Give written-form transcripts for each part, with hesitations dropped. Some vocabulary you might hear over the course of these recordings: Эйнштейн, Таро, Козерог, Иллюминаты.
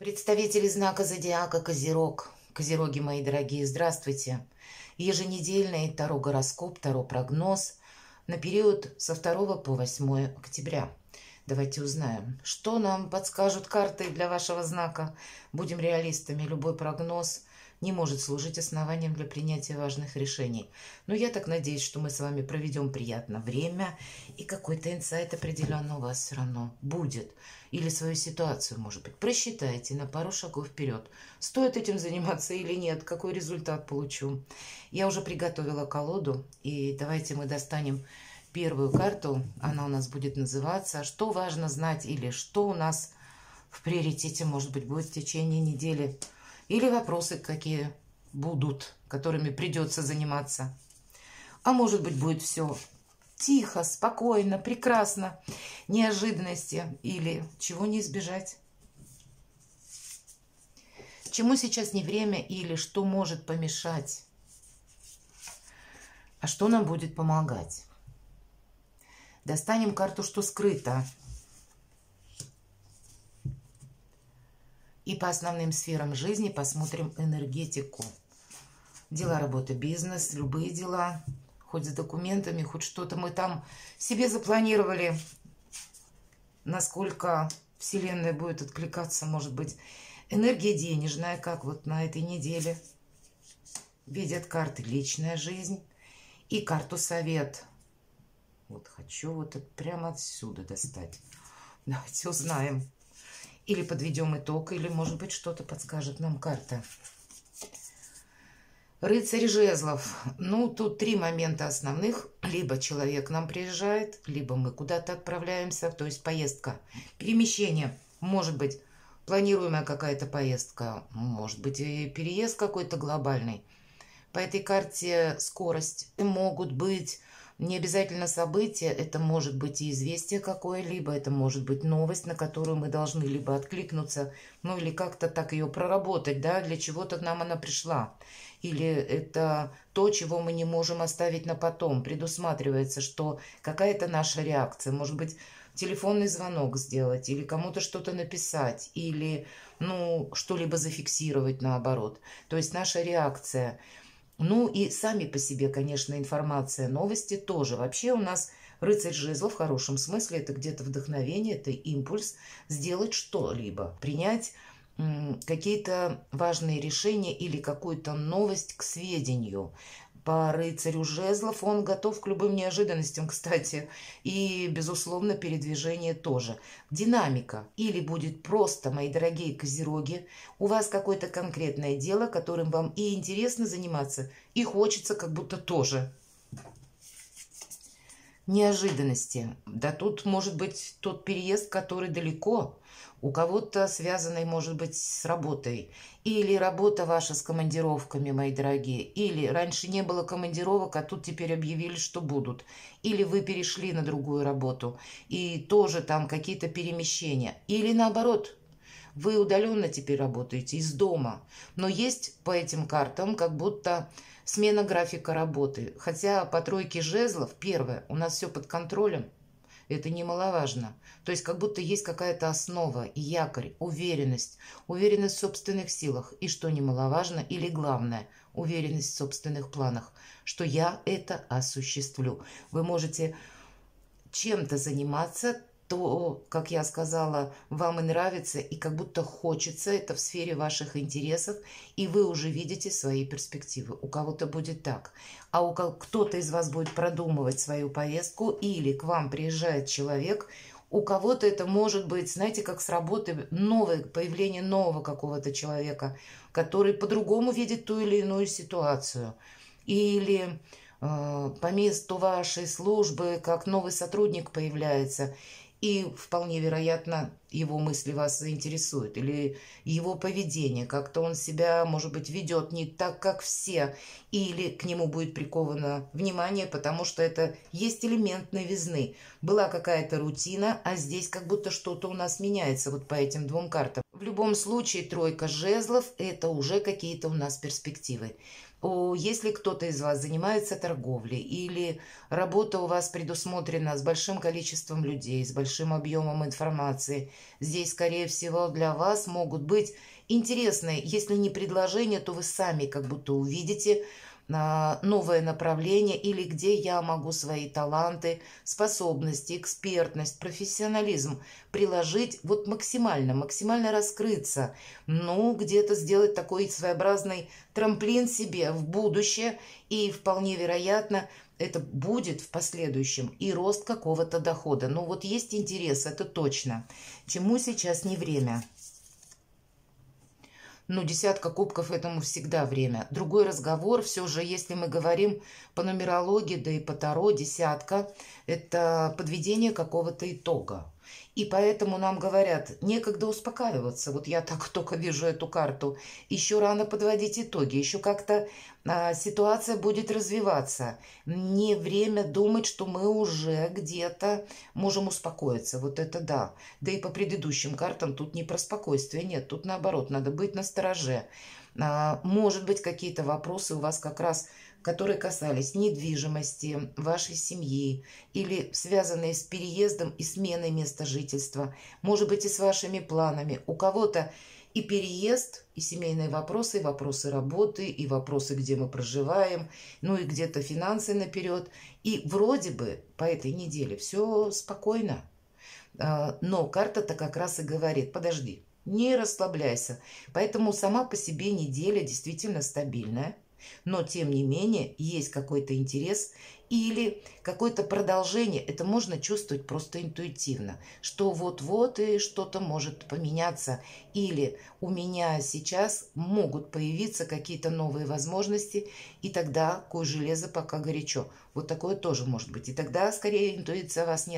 Представители знака зодиака Козерог. Козероги мои дорогие, здравствуйте. Еженедельный Таро-гороскоп, Таро-прогноз на период со 2 по 8 октября. Давайте узнаем, что нам подскажут карты для вашего знака. Будем реалистами, любой прогноз не может служить основанием для принятия важных решений. Но я так надеюсь, что мы с вами проведем приятное время, и какой-то инсайт определенно у вас все равно будет. Или свою ситуацию, может быть, просчитайте на пару шагов вперед. Стоит этим заниматься или нет, какой результат получу. Я уже приготовила колоду, и давайте мы достанем первую карту. Она у нас будет называться «Что важно знать» или «Что у нас в приоритете, может быть, будет в течение недели». Или вопросы какие будут, которыми придется заниматься. А может быть, будет все тихо, спокойно, прекрасно, неожиданности или чего не избежать. Чему сейчас не время или что может помешать, а что нам будет помогать. Достанем карту «Что скрыто». И по основным сферам жизни посмотрим энергетику. Дела, работа, бизнес, любые дела. Хоть с документами, хоть что-то мы там себе запланировали. Насколько Вселенная будет откликаться, может быть. Энергия денежная, как вот на этой неделе. Видят карты личная жизнь и карту совет. Вот хочу вот это прямо отсюда достать. Давайте узнаем. Или подведем итог, или, может быть, что-то подскажет нам карта. Рыцарь жезлов. Ну, тут три момента основных. Либо человек нам приезжает, либо мы куда-то отправляемся, то есть поездка. Перемещение. Может быть, планируемая какая-то поездка. Может быть, и переезд какой-то глобальный. По этой карте скорость. Могут быть не обязательно события, это может быть и известие какое-либо, это может быть новость, на которую мы должны либо откликнуться, ну или как-то так ее проработать, да, для чего-то нам она пришла. Или это то, чего мы не можем оставить на потом. Предусматривается, что какая-то наша реакция, может быть, телефонный звонок сделать, или кому-то что-то написать, или, ну, что-либо зафиксировать наоборот. То есть наша реакция. Ну и сами по себе, конечно, информация, новости тоже. Вообще у нас рыцарь жезлов в хорошем смысле – это где-то вдохновение, это импульс сделать что-либо, принять какие-то важные решения или какую-то новость к сведению. По рыцарю жезлов он готов к любым неожиданностям, кстати, и, безусловно, передвижение тоже. Динамика. Или будет просто, мои дорогие козероги, у вас какое-то конкретное дело, которым вам и интересно заниматься, и хочется как будто тоже. Неожиданности. Да тут может быть тот переезд, который далеко, у кого-то связанный, может быть, с работой. Или работа ваша с командировками, мои дорогие. Или раньше не было командировок, а тут теперь объявили, что будут. Или вы перешли на другую работу, и тоже там какие-то перемещения. Или наоборот, вы удаленно теперь работаете из дома. Но есть по этим картам как будто смена графика работы. Хотя по тройке жезлов, первое, у нас все под контролем. Это немаловажно. То есть как будто есть какая-то основа, якорь, уверенность. Уверенность в собственных силах. И что немаловажно, или главное, уверенность в собственных планах. Что я это осуществлю. Вы можете чем-то заниматься, то, как я сказала, вам и нравится, и как будто хочется, это в сфере ваших интересов, и вы уже видите свои перспективы. У кого-то будет так, а у кто-то из вас будет продумывать свою поездку, или к вам приезжает человек, у кого-то это может быть, знаете, как с работы, новое, появление нового какого-то человека, который по-другому видит ту или иную ситуацию, или по месту вашей службы, как новый сотрудник появляется, и вполне вероятно, его мысли вас заинтересуют. Или его поведение. Как-то он себя, может быть, ведет не так, как все. Или к нему будет приковано внимание, потому что это есть элемент новизны. Была какая-то рутина, а здесь как будто что-то у нас меняется вот по этим двум картам. В любом случае, тройка жезлов – это уже какие-то у нас перспективы. Если кто-то из вас занимается торговлей или работа у вас предусмотрена с большим количеством людей, с большим объемом информации, здесь, скорее всего, для вас могут быть интересные, если не предложения, то вы сами как будто увидите новое направление или где я могу свои таланты, способности, экспертность, профессионализм приложить, вот максимально раскрыться, где-то сделать такой своеобразный трамплин себе в будущее, и вполне вероятно, это будет в последующем и рост какого-то дохода. Вот есть интерес, это точно. Чему сейчас не время? Десятка кубков, этому всегда время. Другой разговор, все же, если мы говорим по нумерологии, да и по таро, десятка – это подведение какого-то итога. И поэтому нам говорят, некогда успокаиваться. Я так только вижу эту карту. Еще рано подводить итоги, еще как-то ситуация будет развиваться. Не время думать, что мы уже где-то можем успокоиться. Это да. Да и по предыдущим картам тут не про спокойствие, нет. Тут наоборот, надо быть настороже. Может быть, какие-то вопросы у вас как раз, которые касались недвижимости, вашей семьи или связанные с переездом и сменой места жительства, может быть, и с вашими планами. У кого-то и переезд, и семейные вопросы, и вопросы работы, и вопросы, где мы проживаем, и где-то финансы наперед. И вроде бы по этой неделе все спокойно, но карта-то как раз и говорит, подожди, не расслабляйся. Поэтому сама по себе неделя действительно стабильная. Но, тем не менее, есть какой-то интерес или какое-то продолжение. Это можно чувствовать просто интуитивно, что вот-вот и что-то может поменяться. Или у меня сейчас могут появиться какие-то новые возможности, и тогда кое железо пока горячо. Такое тоже может быть. И тогда, скорее, интуиция вас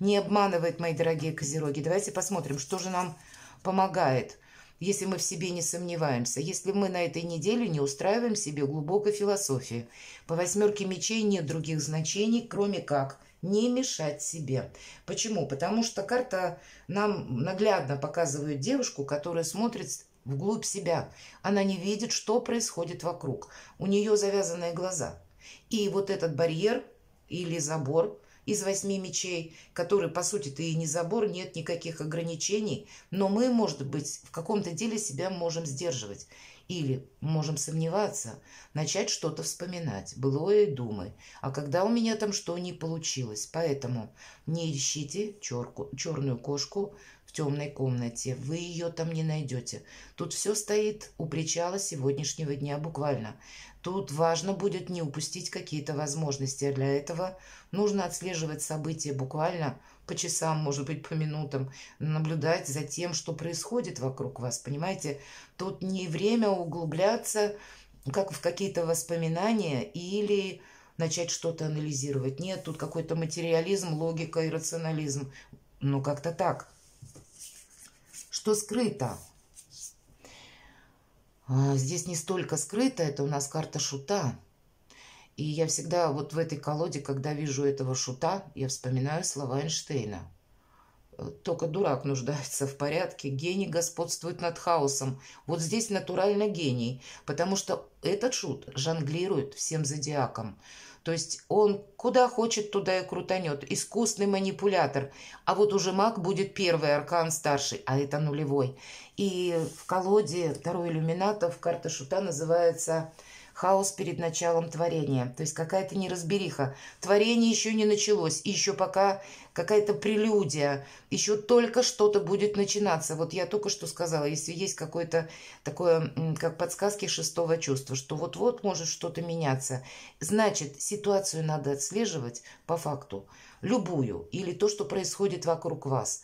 не обманывает, мои дорогие козероги. Давайте посмотрим, что же нам помогает. Если мы в себе не сомневаемся, если мы на этой неделе не устраиваем себе глубокой философии. По восьмерке мечей нет других значений, кроме как не мешать себе. Почему? Потому что карта нам наглядно показывает девушку, которая смотрит вглубь себя. Она не видит, что происходит вокруг. У нее завязанные глаза. И этот барьер или забор из 8 мечей, который, по сути-то, и не забор, нет никаких ограничений, но мы, может быть, в каком-то деле себя можем сдерживать или можем сомневаться, начать что-то вспоминать, былое и думай, а когда у меня там что не получилось. Поэтому не ищите черную кошку в темной комнате, вы ее там не найдете. Тут все стоит у причала сегодняшнего дня буквально. Тут важно будет не упустить какие-то возможности, а для этого нужно отслеживать события буквально по часам, может быть, по минутам, наблюдать за тем, что происходит вокруг вас, понимаете? Тут не время углубляться как в какие-то воспоминания или начать что-то анализировать. Нет, тут какой-то материализм, логика и рационализм. Как-то так. Что скрыто? Здесь не столько скрыто, это у нас карта шута. И я всегда в этой колоде, когда вижу этого шута, я вспоминаю слова Эйнштейна. Только дурак нуждается в порядке, гений господствует над хаосом. Здесь натурально гений, потому что этот шут жонглирует всем зодиаком. То есть он куда хочет, туда и крутанет. Искусный манипулятор. А уже маг будет первый, аркан старший, а это нулевой. И в колоде Таро Иллюминатов карта шута называется «Хаос перед началом творения». То есть какая-то неразбериха. Творение еще не началось. И еще пока какая-то прелюдия. Еще только что-то будет начинаться. Я только что сказала, если есть какое-то такое, как подсказки шестого чувства, что вот-вот может что-то меняться. Значит, ситуацию надо отслеживать по факту. Любую. Или то, что происходит вокруг вас.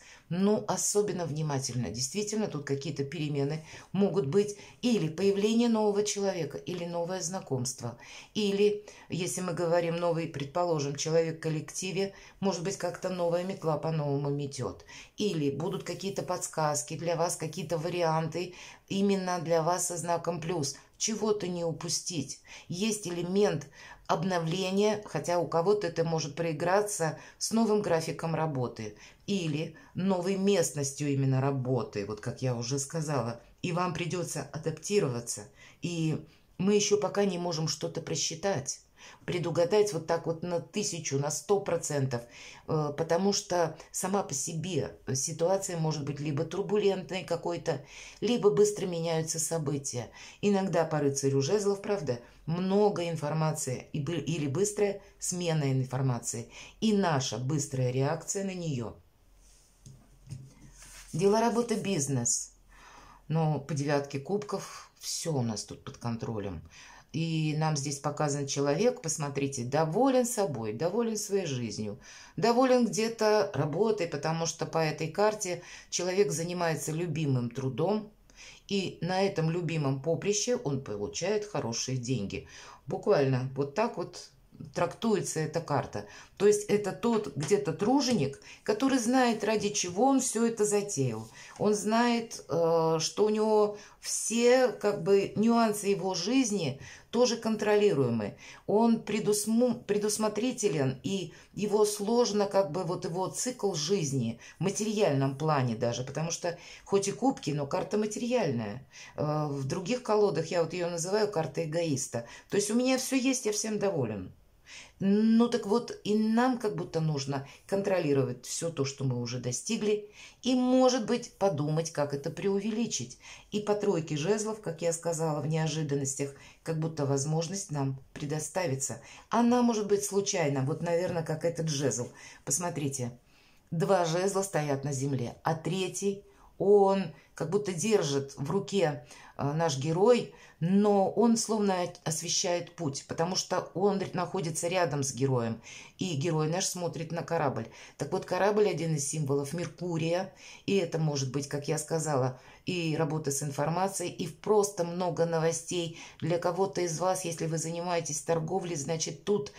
Особенно внимательно. Действительно, тут какие-то перемены могут быть. Или появление нового человека, или новое знакомство. Или, если мы говорим новый, предположим, человек в коллективе, может быть, как-то новая метла по-новому метет. Или будут какие-то подсказки для вас, какие-то варианты именно для вас со знаком плюс. Чего-то не упустить. Есть элемент обновления, хотя у кого-то это может проиграться с новым графиком работы или новой местностью именно работы, как я уже сказала. И вам придется адаптироваться и мы еще пока не можем что-то просчитать, предугадать вот так вот на 1000, на 100%, потому что сама по себе ситуация может быть либо турбулентной какой-то, либо быстро меняются события. Иногда по рыцарю жезлов, правда, много информации или быстрая смена информации и наша быстрая реакция на нее. Дела, работа, бизнес. Но по 9-ке кубков все у нас тут под контролем. И нам здесь показан человек, посмотрите, доволен собой, доволен своей жизнью, доволен где-то работой, потому что по этой карте человек занимается любимым трудом, и на этом любимом поприще он получает хорошие деньги. Буквально вот так вот трактуется эта карта. То есть это тот где-то труженик, который знает, ради чего он все это затеял. Он знает, что у него все как бы нюансы его жизни тоже контролируемы. Он предусмотрителен, и его сложно как бы вот его цикл жизни в материальном плане даже, потому что хоть и кубки, но карта материальная. В других колодах я вот ее называю карта эгоиста. То есть у меня все есть, я всем доволен. Ну так вот, и нам как будто нужно контролировать все то, что мы уже достигли, и, может быть, подумать, как это преувеличить. И по 3-ке жезлов, как я сказала, в неожиданностях, как будто возможность нам предоставится. Она может быть случайна, вот, наверное, как этот жезл. Посмотрите, 2 жезла стоят на земле, а 3-й, он как будто держит в руке наш герой, но он словно освещает путь, потому что он находится рядом с героем, и герой наш смотрит на корабль. Так вот, корабль – один из символов Меркурия, и это может быть, как я сказала, и работа с информацией, и просто много новостей. Для кого-то из вас, если вы занимаетесь торговлей, значит, тут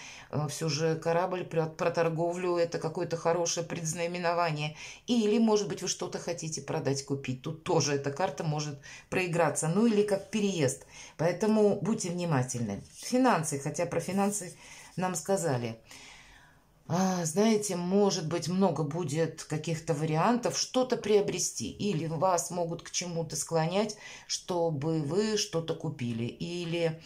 все же корабль про торговлю – это какое-то хорошее предзнаменование. Или, может быть, вы что-то хотите продать, купить. Тут тоже эта карта может проиграться, ну или как переезд. Поэтому будьте внимательны. Финансы, хотя про финансы нам сказали. Знаете, может быть, много будет каких-то вариантов что-то приобрести. Или вас могут к чему-то склонять, чтобы вы что-то купили. Или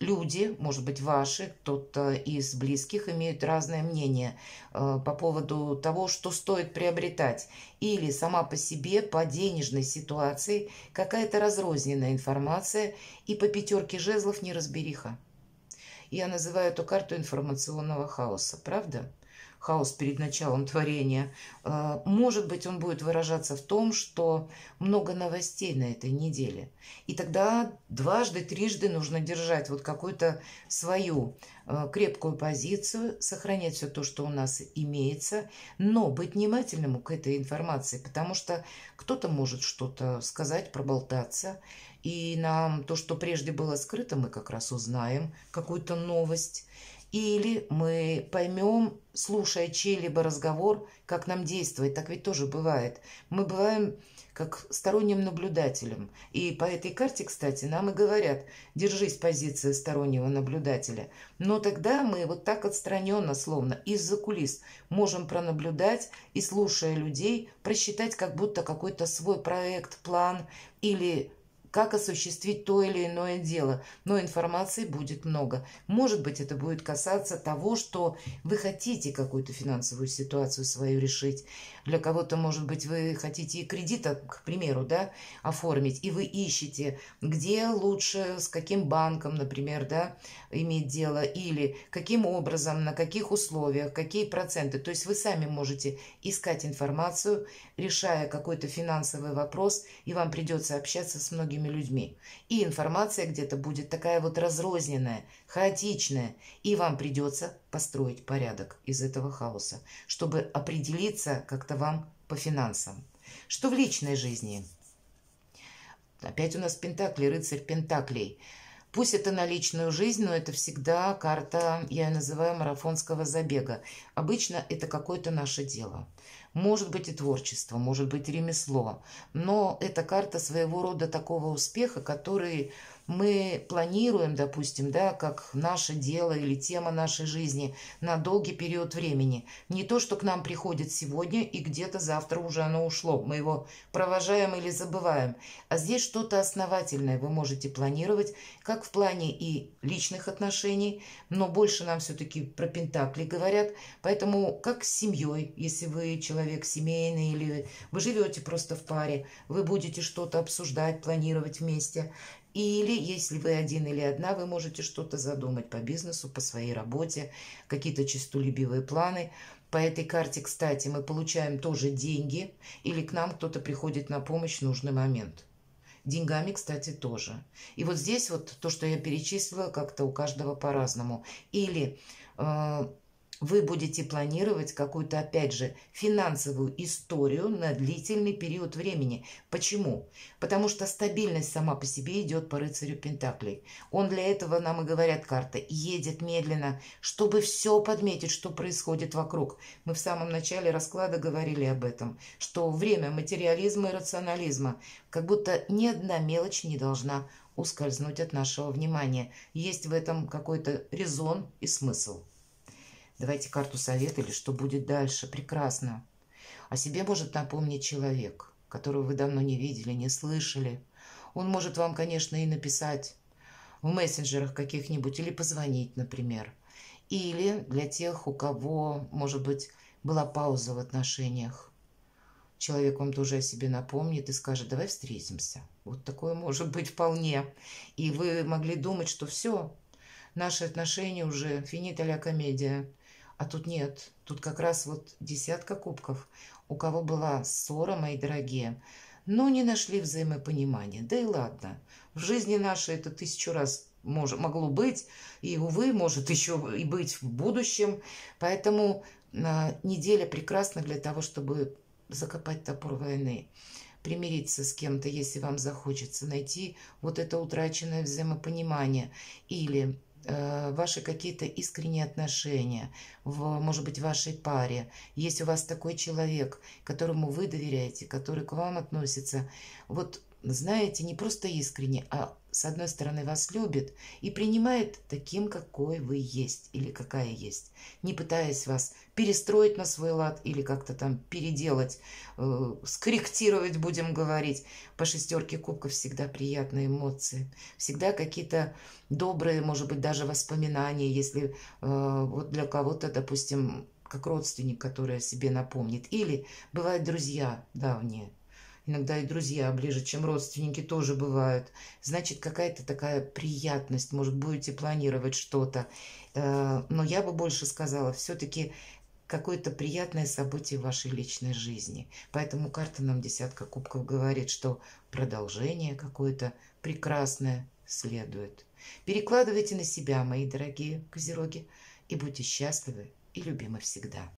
люди, может быть, ваши, кто-то из близких, имеют разное мнение по поводу того, что стоит приобретать. Или сама по себе, по денежной ситуации, какая-то разрозненная информация. И по 5-ке жезлов неразбериха. Я называю эту карту информационного хаоса, правда? Хаос перед началом творения. Может быть, он будет выражаться в том, что много новостей на этой неделе. И тогда дважды, трижды нужно держать вот какую-то свою крепкую позицию, сохранять все то, что у нас имеется, но быть внимательным к этой информации, потому что кто-то может что-то сказать, проболтаться. И нам то, что прежде было скрыто, мы как раз узнаем какую-то новость. Или мы поймем, слушая чей-либо разговор, как нам действовать. Так ведь тоже бывает. Мы бываем как сторонним наблюдателем. И по этой карте, кстати, нам и говорят, держись позиции стороннего наблюдателя. Но тогда мы вот так отстраненно, словно из-за кулис, можем пронаблюдать и, слушая людей, просчитать как будто какой-то свой проект, план или как осуществить то или иное дело. Но информации будет много. Может быть, это будет касаться того, что вы хотите какую-то финансовую ситуацию свою решить. Для кого-то, может быть, вы хотите и кредит, к примеру, да, оформить, и вы ищете, где лучше, с каким банком, например, да, иметь дело, или каким образом, на каких условиях, какие проценты. То есть вы сами можете искать информацию, решая какой-то финансовый вопрос, и вам придется общаться с многими людьми. И информация где-то будет такая вот разрозненная, хаотичная, и вам придется построить порядок из этого хаоса, чтобы определиться как-то вам по финансам. Что в личной жизни? Опять у нас пентакли, рыцарь пентаклей. Пусть это на личную жизнь, но это всегда карта, я ее называю, марафонского забега. Обычно это какое-то наше дело. Может быть и творчество, может быть и ремесло. Но это карта своего рода такого успеха, который мы планируем, допустим, да, как наше дело или тема нашей жизни на долгий период времени. Не то, что к нам приходит сегодня, и где-то завтра уже оно ушло. Мы его провожаем или забываем. А здесь что-то основательное вы можете планировать, как в плане и личных отношений, но больше нам все-таки про пентакли говорят. Поэтому как с семьей, если вы человек семейный или вы живете просто в паре, вы будете что-то обсуждать, планировать вместе. Или, если вы один или одна, вы можете что-то задумать по бизнесу, по своей работе, какие-то честолюбивые планы. По этой карте, кстати, мы получаем тоже деньги, или к нам кто-то приходит на помощь в нужный момент. Деньгами, кстати, тоже. И вот здесь вот то, что я перечислила, как-то у каждого по-разному. Или вы будете планировать какую-то, опять же, финансовую историю на длительный период времени. Почему? Потому что стабильность сама по себе идет по рыцарю пентаклей. Он для этого, нам и говорят карты, едет медленно, чтобы все подметить, что происходит вокруг. Мы в самом начале расклада говорили об этом, что время материализма и рационализма, как будто ни одна мелочь не должна ускользнуть от нашего внимания. Есть в этом какой-то резон и смысл. Давайте карту совета или что будет дальше. Прекрасно. О себе может напомнить человек, которого вы давно не видели, не слышали. Он может вам, конечно, и написать в мессенджерах каких-нибудь или позвонить, например. Или для тех, у кого, может быть, была пауза в отношениях. Человек вам тоже о себе напомнит и скажет: давай встретимся. Вот такое может быть вполне. И вы могли думать, что все, наши отношения уже финита ля комедия. А тут нет. Тут как раз вот десятка кубков. У кого была ссора, мои дорогие, но не нашли взаимопонимания. Да и ладно. В жизни нашей это тысячу раз могло быть. И, увы, может еще и быть в будущем. Поэтому неделя прекрасна для того, чтобы закопать топор войны. Примириться с кем-то, если вам захочется. Найти вот это утраченное взаимопонимание. Или ваши какие-то искренние отношения, может быть, в вашей паре. Есть у вас такой человек, которому вы доверяете, который к вам относится. Вот, знаете, не просто искренне, а, с одной стороны, вас любит и принимает таким, какой вы есть или какая есть, не пытаясь вас перестроить на свой лад или как-то там переделать, скорректировать, будем говорить. По шестерке кубков всегда приятные эмоции, всегда какие-то добрые, может быть, даже воспоминания, если вот для кого-то, допустим, как родственник, который о себе напомнит. Или бывают друзья давние. Иногда и друзья ближе, чем родственники, тоже бывают. Значит, какая-то такая приятность. Может, будете планировать что-то. Но я бы больше сказала, все-таки какое-то приятное событие в вашей личной жизни. Поэтому карта нам десятка кубков говорит, что продолжение какое-то прекрасное следует. Перекладывайте на себя, мои дорогие козероги, и будьте счастливы и любимы всегда.